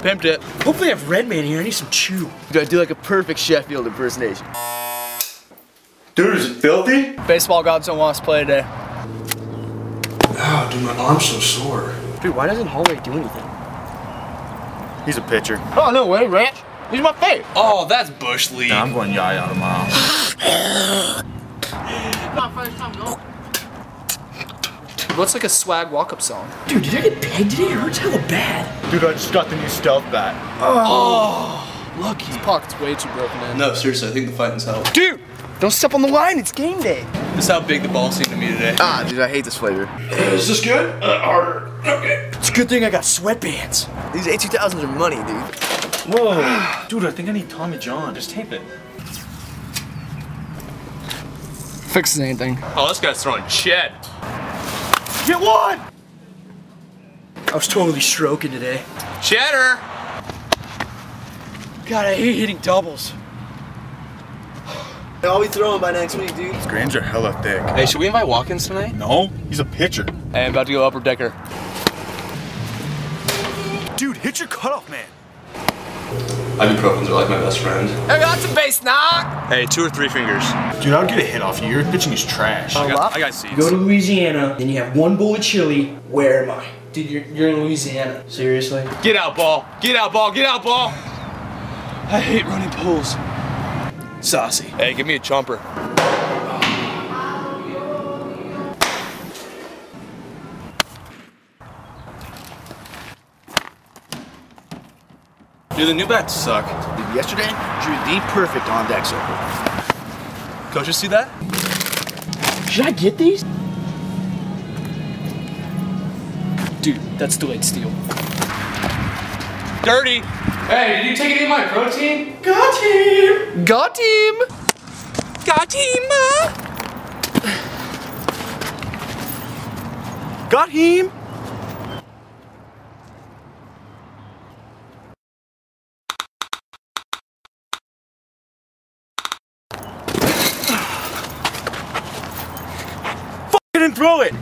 Pimped it. Hopefully I have Red Man here. I need some chew. You gotta do like a perfect Sheffield impersonation. Dude, is it filthy? Baseball gods don't want us to play today. Oh, dude, my arm's so sore. Dude, why doesn't Holloway do anything? He's a pitcher. Oh, no way, Ranch. He's my fave. Oh, that's Bush League. Nah, I'm going yaya tomorrow. My first time going. What's like a swag walk-up song? Dude, did I get pegged today? It hurts hella bad. Dude, I just got the new stealth bat. Oh, lucky. His pocket's way too broken in. No, seriously, I think the fighting's out. Dude, don't step on the line. It's game day. This is how big the ball seemed to me today. Ah, dude, I hate this flavor. Is this good? Harder. Okay. It's a good thing I got sweatbands. These A2000s are money, dude. Whoa. Dude, I think I need Tommy John. Just tape it. Fixes anything. Oh, this guy's throwing shit. Get one! I was totally stroking today. Cheddar! God, I hate hitting doubles. I'll be throwing by next week, dude. These grams are hella thick. Hey, should we invite Watkins tonight? No, he's a pitcher. Hey, I'm about to go upper decker. Dude, hit your cutoff, man. Ibuprofens are like my best friend. Hey, that's a base knock! Hey, 2 or 3 fingers. Dude, I would get a hit off you. Your pitching is trash. I got seeds. Go to Louisiana, then you have one bowl of chili. Where am I? Dude, you're in Louisiana. Seriously? Get out, ball. Get out, ball. Get out, ball. I hate running pools. Saucy. Hey, give me a chomper. Dude, the new bats suck. Dude, yesterday, drew the perfect on-deck circle. Coaches see that? Should I get these? Dude, that's delayed steal. Dirty! Hey, did you take any of my protein? Got him! Got him! Got him! Got him! Throw it!